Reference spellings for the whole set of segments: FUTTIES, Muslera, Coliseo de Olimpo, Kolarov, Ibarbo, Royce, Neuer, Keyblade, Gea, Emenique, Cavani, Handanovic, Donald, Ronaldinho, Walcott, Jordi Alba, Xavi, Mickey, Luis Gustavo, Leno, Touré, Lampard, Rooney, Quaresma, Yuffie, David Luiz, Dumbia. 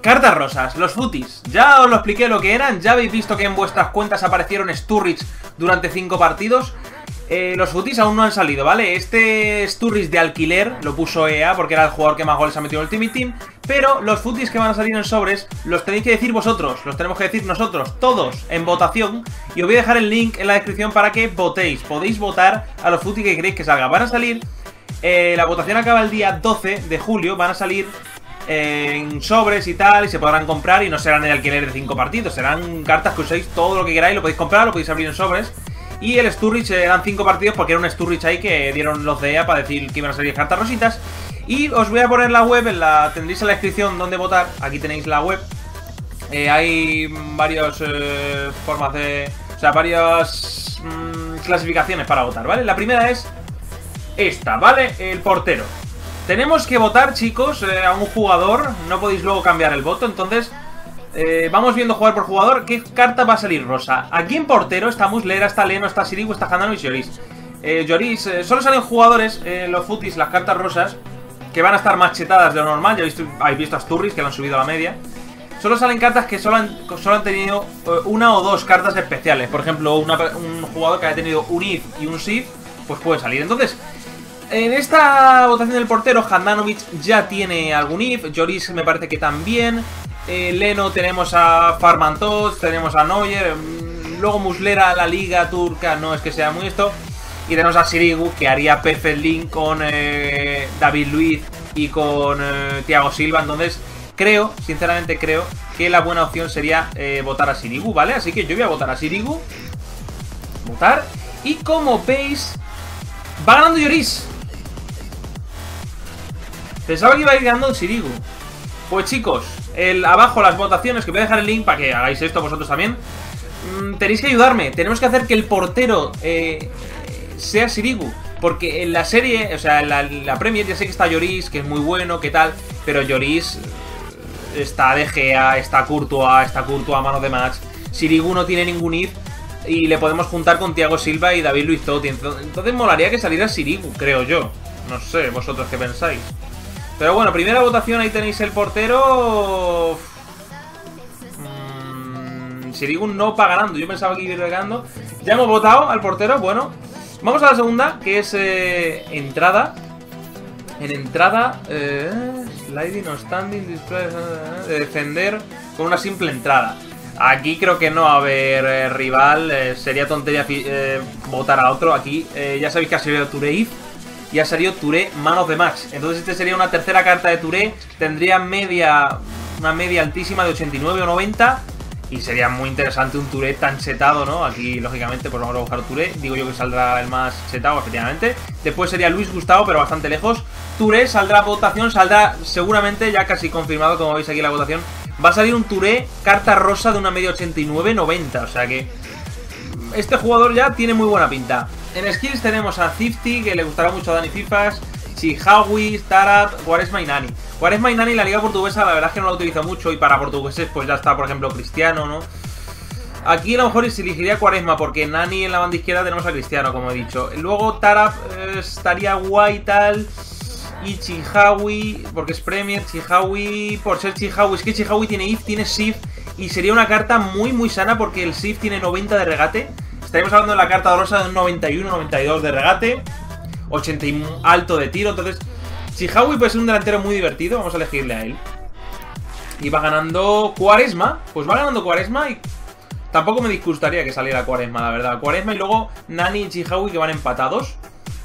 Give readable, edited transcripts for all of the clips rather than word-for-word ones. Cartas rosas, los futis. Ya os lo expliqué lo que eran, ya habéis visto que en vuestras cuentas aparecieron Sturridge durante 5 partidos. Los futis aún no han salido, ¿vale? Este Sturridge de alquiler lo puso EA porque era el jugador que más goles ha metido en el Ultimate Team. Pero los futis que van a salir en sobres los tenéis que decir vosotros, los tenemos que decir nosotros, todos, en votación. Y os voy a dejar el link en la descripción para que votéis. Podéis votar a los futis que queréis que salga. Van a salir, la votación acaba el día 12 de julio, van a salir en sobres y tal, y se podrán comprar y no serán el alquiler de 5 partidos, serán cartas que uséis todo lo que queráis, lo podéis comprar, lo podéis abrir en sobres. Y el Sturridge eran 5 partidos porque era un Sturridge ahí que dieron los de EA para decir que iban a salir cartas rositas. Y os voy a poner la web, tendréis en la descripción donde votar, aquí tenéis la web. Hay varias formas de... O sea, varias clasificaciones para votar, ¿vale? La primera es esta, ¿vale? El portero. Tenemos que votar, chicos, a un jugador, no podéis luego cambiar el voto, entonces... vamos viendo jugador por jugador qué carta va a salir rosa. Aquí en portero está Muslera, está Leno, está Sirigu, está Handanovic y Lloris. Solo salen jugadores, los futis, las cartas rosas, que van a estar machetadas de lo normal. Ya habéis visto a Sturridge que lo han subido a la media. Solo salen cartas que solo han tenido una o dos cartas especiales. Por ejemplo, un jugador que haya tenido un if y un sif, pues puede salir. Entonces, en esta votación del portero, Handanovic ya tiene algún if, Lloris me parece que también. Leno, tenemos a Farmantos, tenemos a Neuer, luego Muslera, la liga turca, no es que sea muy esto. Y tenemos a Sirigu, que haría perfect link con David Luiz y con Thiago Silva. Entonces creo, sinceramente creo, que la buena opción sería votar a Sirigu, ¿vale? Así que yo voy a votar a Sirigu. Votar. Y como veis, va ganando Lloris. Pensaba que iba a ir ganando Sirigu. Pues chicos, abajo las votaciones, que voy a dejar el link para que hagáis esto vosotros también. Tenéis que ayudarme, tenemos que hacer que el portero sea Sirigu. Porque en la serie, o sea, en la Premier ya sé que está Lloris, que es muy bueno, que tal. Pero Lloris está de Gea, está Courtois a mano de match. Sirigu no tiene ningún if y le podemos juntar con Thiago Silva y David Luiz Totti. Entonces molaría que saliera Sirigu, creo yo. No sé, vosotros qué pensáis. Pero bueno, primera votación, ahí tenéis el portero. Sirigu no va ganando, yo pensaba que iba ganando. Ya hemos votado al portero, bueno. Vamos a la segunda, que es entrada. En entrada, sliding o standing, display, de defender con una simple entrada. Aquí creo que no va a haber rival, sería tontería votar a otro. Aquí ya sabéis que ha sido Touré. Y ha salido Touré Man of the Match. Entonces este sería una tercera carta de Touré. Tendría una media altísima de 89 o 90. Y sería muy interesante un Touré tan setado, ¿no? Aquí, lógicamente, pues vamos a buscar Touré. Digo yo que saldrá el más setado, efectivamente. Después sería Luis Gustavo, pero bastante lejos. Touré saldrá votación, saldrá seguramente, ya casi confirmado, como veis aquí la votación. Va a salir un Touré carta rosa de una media 89-90. O sea que este jugador ya tiene muy buena pinta. En skills tenemos a Zifty, que le gustará mucho a Dani Fifas, Chihawi, Taraf, Quaresma y Nani. Quaresma y Nani la liga portuguesa la verdad es que no la utilizo mucho y para portugueses pues ya está, por ejemplo, Cristiano, ¿no? Aquí a lo mejor se elegiría Quaresma porque Nani en la banda izquierda tenemos a Cristiano, como he dicho. Luego Taraf estaría guay tal y Chihawi, porque es Premier, Chihawi, por ser Chihawi, es que Chihawi tiene if, tiene sif y sería una carta muy muy sana porque el sif tiene 90 de regate. Estaríamos hablando de la carta rosa de un 91, 92 de regate, 80 y alto de tiro. Entonces, Chihawi puede ser un delantero muy divertido. Vamos a elegirle a él. Y va ganando Quaresma. Pues va ganando Quaresma y tampoco me disgustaría que saliera Quaresma, la verdad. Quaresma y luego Nani y Chihawi que van empatados.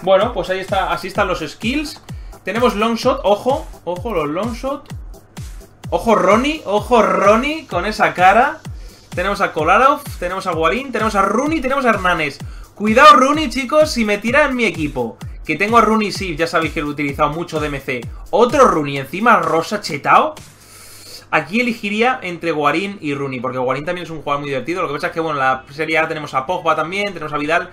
Bueno, pues ahí está, así están los skills. Tenemos longshot, ojo, ojo los longshot. Ojo Rooney con esa cara. Tenemos a Kolarov, tenemos a Guarín, tenemos a Rooney, tenemos a Hernández. Cuidado Rooney, chicos, si me tiran mi equipo. Que tengo a Rooney, sí, ya sabéis que lo he utilizado mucho de MC. Otro Rooney, encima rosa chetao. Aquí elegiría entre Guarín y Rooney, porque Guarín también es un jugador muy divertido. Lo que pasa es que, bueno, en la Serie A tenemos a Pogba también, tenemos a Vidal.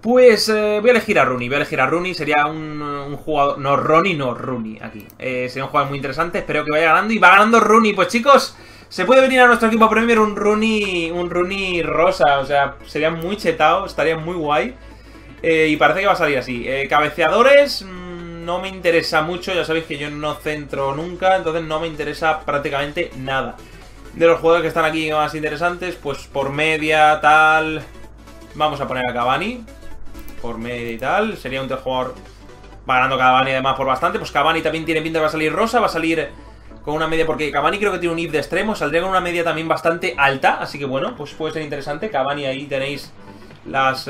Pues voy a elegir a Rooney, sería un jugador... No, Rooney no, Rooney, aquí. Sería un jugador muy interesante, espero que vaya ganando. Y va ganando Rooney, pues chicos... Se puede venir a nuestro equipo Premier un Rooney rosa, o sea, sería muy chetado, estaría muy guay. Y parece que va a salir así. Cabeceadores, no me interesa mucho. Ya sabéis que yo no centro nunca, entonces no me interesa prácticamente nada. De los jugadores que están aquí más interesantes, pues por media, tal... Vamos a poner a Cavani. Por media y tal. Sería un jugador... Va ganando Cavani además por bastante. Pues Cavani también tiene pinta que va a salir rosa. Va a salir con una media, porque Cavani creo que tiene un if de extremo. Saldría con una media también bastante alta. Así que bueno, pues puede ser interesante. Cavani, ahí tenéis las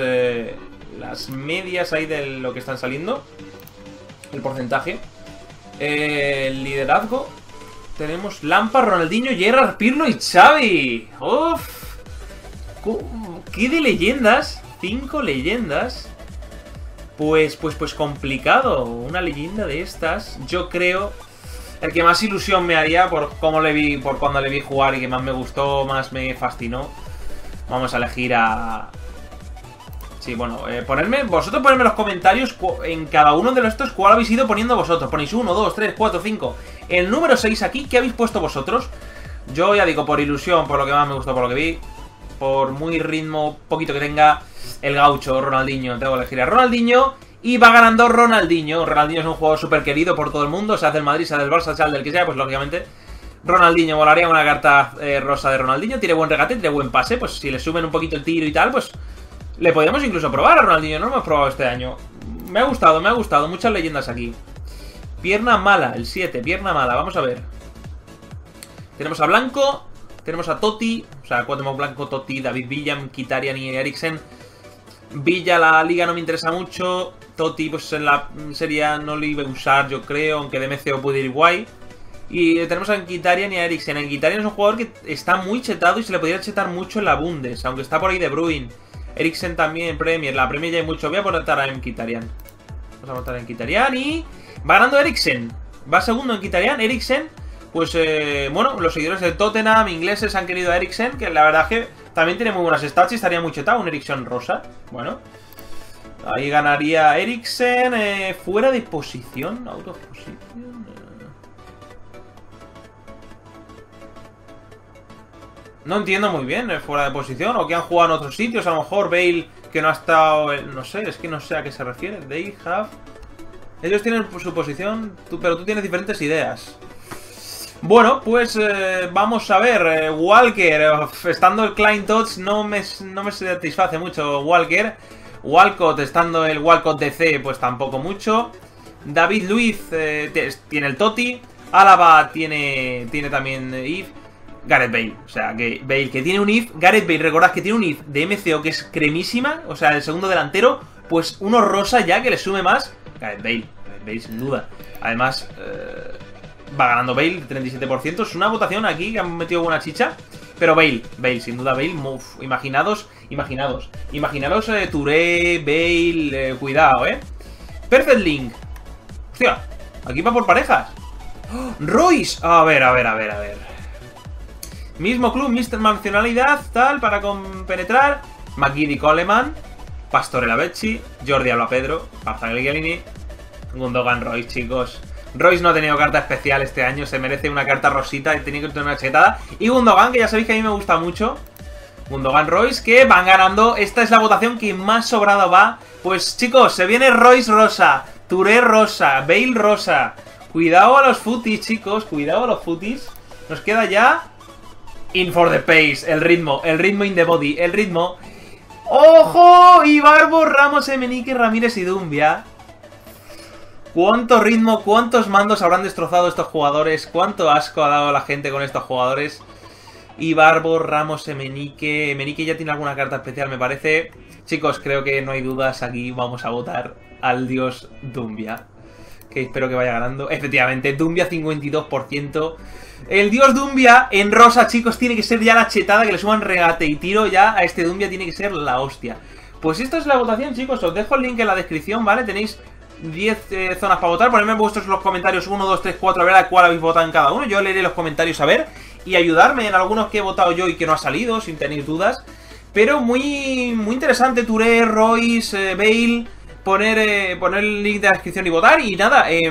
medias ahí de lo que están saliendo. El porcentaje. El liderazgo. Tenemos Lampard, Ronaldinho, Gerrard, Pirlo y Xavi. ¡Uf! ¡Qué de leyendas! 5 leyendas. Pues complicado. Una leyenda de estas. Yo creo... El que más ilusión me haría por cómo le vi, por cuando le vi jugar y que más me gustó, más me fascinó. Vamos a elegir a... Sí, bueno, vosotros ponedme en los comentarios en cada uno de estos cuál habéis ido poniendo vosotros. Ponéis 1, 2, 3, 4, 5. El número 6 aquí, ¿qué habéis puesto vosotros? Yo ya digo, por ilusión, por lo que más me gustó, por lo que vi. Por muy ritmo poquito que tenga el gaucho, Ronaldinho. Tengo que elegir a Ronaldinho y va ganando Ronaldinho. Ronaldinho es un jugador súper querido por todo el mundo. Sea del Madrid, sea del Barça, sea del que sea, pues lógicamente... Ronaldinho, volaría una carta rosa de Ronaldinho. Tiene buen regate, tiene buen pase. Pues si le suben un poquito el tiro y tal, pues... Le podríamos incluso probar a Ronaldinho, no lo hemos probado este año. Me ha gustado, muchas leyendas aquí. Pierna mala, el 7, pierna mala, vamos a ver. Tenemos a Blanco, tenemos a Totti, o sea, cuatro Blanco, Totti, David Villa, Mkhitaryan y Eriksen. Villa, la liga no me interesa mucho. Totti, pues en la serie no lo iba a usar, yo creo, aunque de MCO puede ir guay. Y tenemos a Mkhitaryan y a Eriksen. Mkhitaryan es un jugador que está muy chetado y se le podría chetar mucho en la Bundes, aunque está por ahí De Bruyne. Eriksen también en Premier. La Premier ya hay mucho. Voy a votar a Mkhitaryan. Vamos a votar a Mkhitaryan y... Va ganando Eriksen. Va segundo Mkhitaryan. Eriksen, pues bueno, los seguidores de Tottenham, ingleses, han querido a Eriksen, que la verdad es que también tiene muy buenas stats y estaría muy chetado. Un Eriksen rosa. Bueno. Ahí ganaría Eriksen. Fuera de posición. Autoposición. No entiendo muy bien, fuera de posición, o que han jugado en otros sitios, a lo mejor Bale, que no ha estado, no sé, es que no sé a qué se refiere. They have... Ellos tienen su posición, pero tú tienes diferentes ideas. Bueno, pues vamos a ver, Walker, estando el Klein Tots no me satisface mucho Walker. Walcott, estando el Walcott DC, pues tampoco mucho. David Luiz tiene el Totti, Álava tiene también Yves. Gareth Bale, o sea, que Bale que tiene un if. Gareth Bale, recordad que tiene un if de MCO que es cremísima, o sea, el segundo delantero. Pues uno rosa ya, que le sume más. Gareth Bale sin duda. Además, va ganando Bale, 37%, es una votación aquí que han metido buena chicha. Pero Bale, sin duda Bale, uf, imaginaros Touré, Bale, cuidado, Perfect Link. Hostia, aquí va por parejas. ¡Oh! Royce, a ver. Mismo club, misma nacionalidad, tal, para compenetrar. McGiddy Coleman, Pastorella Becci, Jordi Alba Pedro, Parzagli, Gundogan, Royce, chicos. Royce no ha tenido carta especial este año, se merece una carta rosita y tenía que tener una chetada. Y Gundogan, que ya sabéis que a mí me gusta mucho. Gundogan, Royce, que van ganando. Esta es la votación que más sobrado va. Pues chicos, se viene Royce rosa, Touré rosa, Bale rosa. Cuidado a los footies, chicos, cuidado a los footies. Nos queda ya... In for the pace, el ritmo in the body, el ritmo. ¡Ojo! Ibarbo, Ramos, Emenique, Ramírez y Dumbia. ¿Cuánto ritmo, cuántos mandos habrán destrozado estos jugadores? ¿Cuánto asco ha dado a la gente con estos jugadores? Ibarbo, Ramos, Emenique. Emenique ya tiene alguna carta especial, me parece. Chicos, creo que no hay dudas aquí. Vamos a votar al dios Dumbia, que espero que vaya ganando. Efectivamente, Dumbia 52%. El dios Dumbia en rosa, chicos, tiene que ser ya la chetada, que le suman regate y tiro ya a este Dumbia, tiene que ser la hostia. Pues esta es la votación, chicos. Os dejo el link en la descripción, ¿vale? Tenéis 10 zonas para votar. Ponedme vuestros los comentarios 1, 2, 3, 4, a ver a cuál habéis votado en cada uno. Yo leeré los comentarios, a ver, y ayudarme en algunos que he votado yo y que no ha salido, sin tener dudas. Pero muy interesante. Touré, Royce, Bale... Poner el link de la descripción y votar. Y nada, si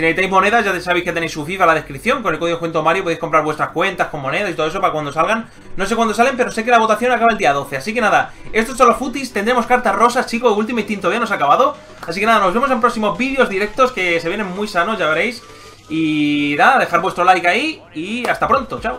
necesitáis monedas, ya sabéis que tenéis su FIFA en la descripción. Con el código descuento Mario podéis comprar vuestras cuentas con monedas y todo eso para cuando salgan. No sé cuándo salen, pero sé que la votación acaba el día 12. Así que nada, estos son los footies. Tendremos cartas rosas, chicos. Ultimate Team todavía no se ha acabado. Así que nada, nos vemos en próximos vídeos directos que se vienen muy sanos, ya veréis. Y nada, dejar vuestro like ahí y hasta pronto, chao.